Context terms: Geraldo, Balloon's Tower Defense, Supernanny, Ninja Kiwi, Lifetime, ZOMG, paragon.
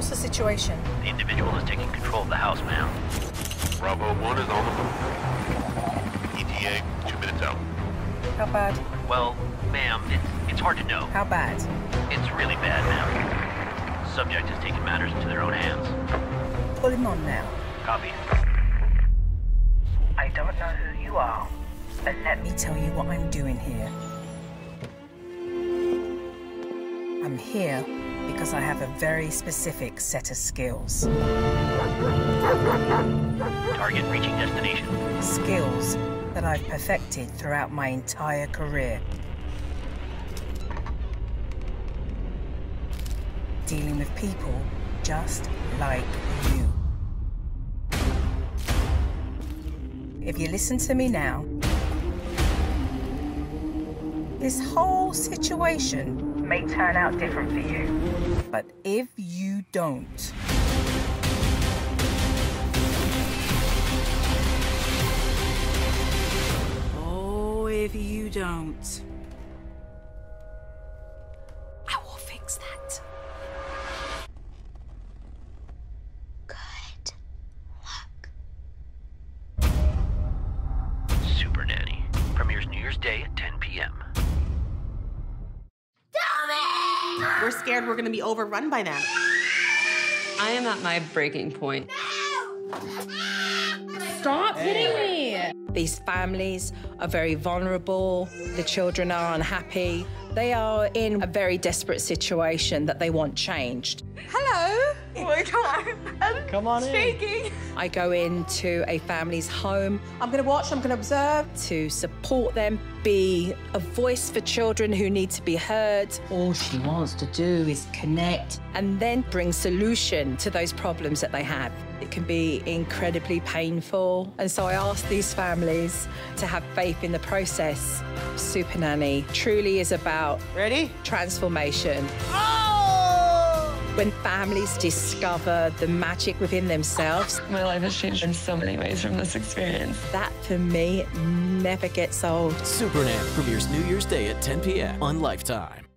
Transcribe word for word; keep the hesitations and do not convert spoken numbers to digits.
What's the situation? The individual is taking control of the house, ma'am. Bravo one is on the move. E T A, two minutes out. How bad? Well, ma'am, it's, it's hard to know. How bad? It's really bad, ma'am. Subject has taken matters into their own hands. Pull him on now. Copy. I don't know who you are, but let me tell you what I'm doing here. I'm here because I have a very specific set of skills. Target reaching destination. Skills that I've perfected throughout my entire career. Dealing with people just like you. If you listen to me now, this whole situation may turn out different for you. But if you don't, oh, if you don't, I will fix that. Supernanny premieres New Year's Day at ten p m We're scared we're gonna be overrun by them. I am at my breaking point. No! Stop hitting me! These families are very vulnerable. The children are unhappy. They are in a very desperate situation that they want changed. Hello! I'm Come on shaking. in. I go into a family's home. I'm going to watch, I'm going to observe. To support them, be a voice for children who need to be heard. All she wants to do is connect. And then bring solution to those problems that they have. It can be incredibly painful. And so I ask these families to have faith in the process. Supernanny truly is about... Ready? Transformation. Oh! When families discover the magic within themselves. My life has changed in so many ways from this experience. That, for me, never gets old. Supernanny premieres New Year's Day at ten p m on Lifetime.